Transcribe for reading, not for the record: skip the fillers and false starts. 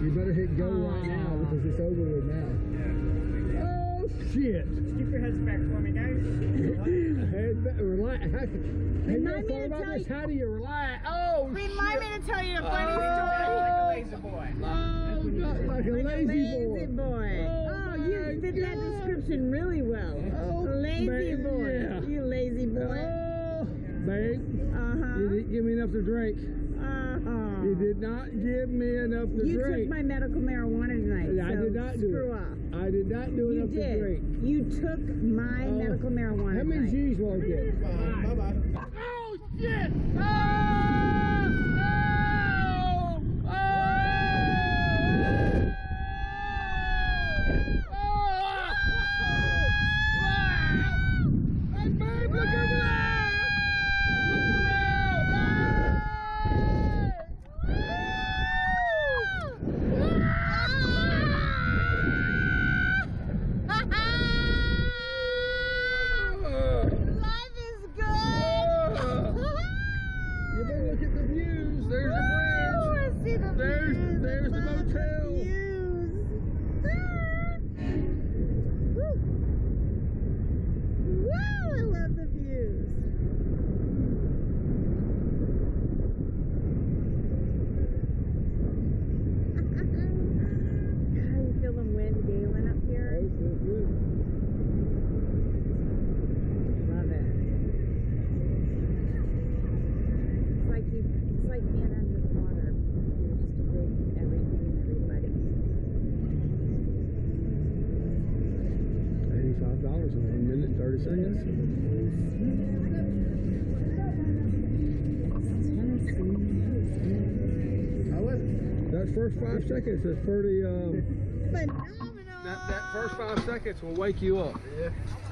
You better hit go right now because it's over with now. Oh shit! Keep your heads back for me, guys. Relax. Remind me to tell you. How do you relax? Oh. Remind me to tell you to bunny act like a lazy boy. Oh, not like a lazy boy. Oh, you fit that description really well. Oh, lazy boy. You lazy boy. Babe, you didn't give me enough to drink. You did not give me enough to drink. You took my medical marijuana tonight. I did not do screw off. I did not do enough to drink. You took my medical marijuana. How many G's will I get? Bye. Oh, shit! That first 5 seconds is pretty phenomenal. That first 5 seconds will wake you up. Yeah.